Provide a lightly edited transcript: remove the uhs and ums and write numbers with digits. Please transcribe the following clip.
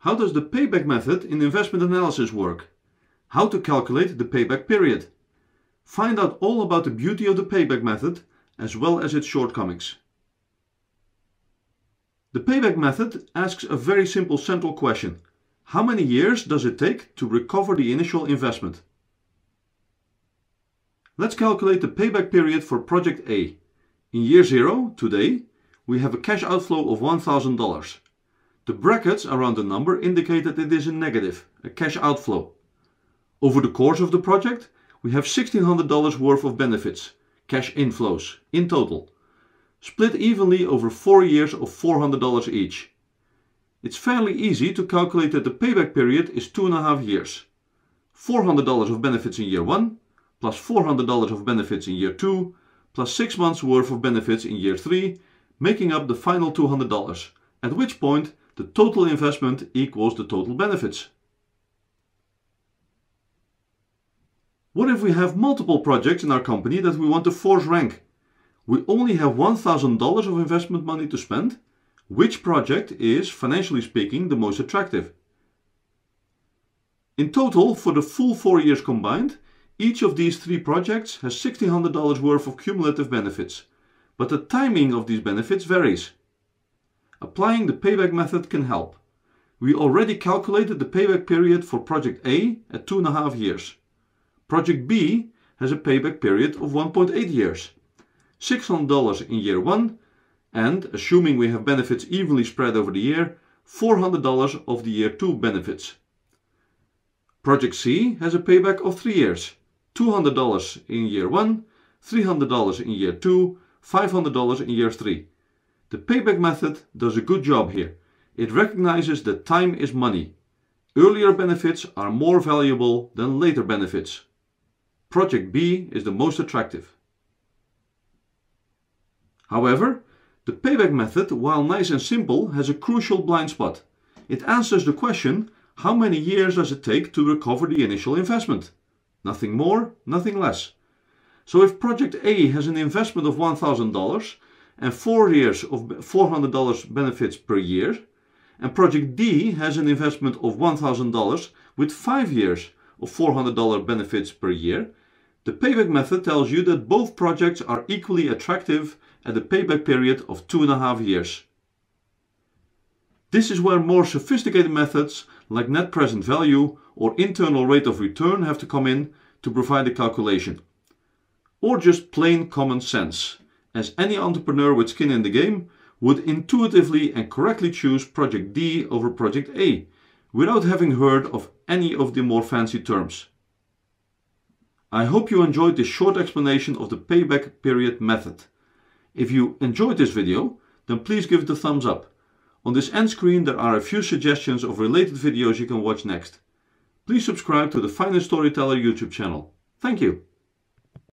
How does the payback method in investment analysis work? How to calculate the payback period? Find out all about the beauty of the payback method as well as its shortcomings. The payback method asks a very simple central question. How many years does it take to recover the initial investment? Let's calculate the payback period for project A. In year 0, today, we have a cash outflow of $1,000. The brackets around the number indicate that it is a negative, a cash outflow. Over the course of the project, we have $1,600 worth of benefits, cash inflows, in total, split evenly over 4 years of $400 each. It's fairly easy to calculate that the payback period is 2.5 years. $400 of benefits in year 1, plus $400 of benefits in year 2, plus 6 months worth of benefits in year 3, making up the final $200, at which point the total investment equals the total benefits. What if we have multiple projects in our company that we want to force rank? We only have $1,000 of investment money to spend. Which project is, financially speaking, the most attractive? In total, for the full 4 years combined, each of these 3 projects has $1,600 worth of cumulative benefits, but the timing of these benefits varies. Applying the payback method can help. We already calculated the payback period for project A at 2.5 years. Project B has a payback period of 1.8 years. $600 in year 1 and, assuming we have benefits evenly spread over the year, $400 of the year 2 benefits. Project C has a payback of 3 years. $200 in year 1, $300 in year 2, $500 in year 3. The payback method does a good job here. It recognizes that time is money. Earlier benefits are more valuable than later benefits. Project B is the most attractive. However, the payback method, while nice and simple, has a crucial blind spot. It answers the question, how many years does it take to recover the initial investment? Nothing more, nothing less. So if project A has an investment of $1,000 and 4 years of $400 benefits per year, and project D has an investment of $1,000 with 5 years of $400 benefits per year, the payback method tells you that both projects are equally attractive at a payback period of 2.5 years. This is where more sophisticated methods like net present value or internal rate of return have to come in to provide the calculation. Or just plain common sense, as any entrepreneur with skin in the game would intuitively and correctly choose project D over project A, without having heard of any of the more fancy terms. I hope you enjoyed this short explanation of the payback period method. If you enjoyed this video, then please give it a thumbs up. On this end screen there are a few suggestions of related videos you can watch next. Please subscribe to the Finance Storyteller YouTube channel. Thank you.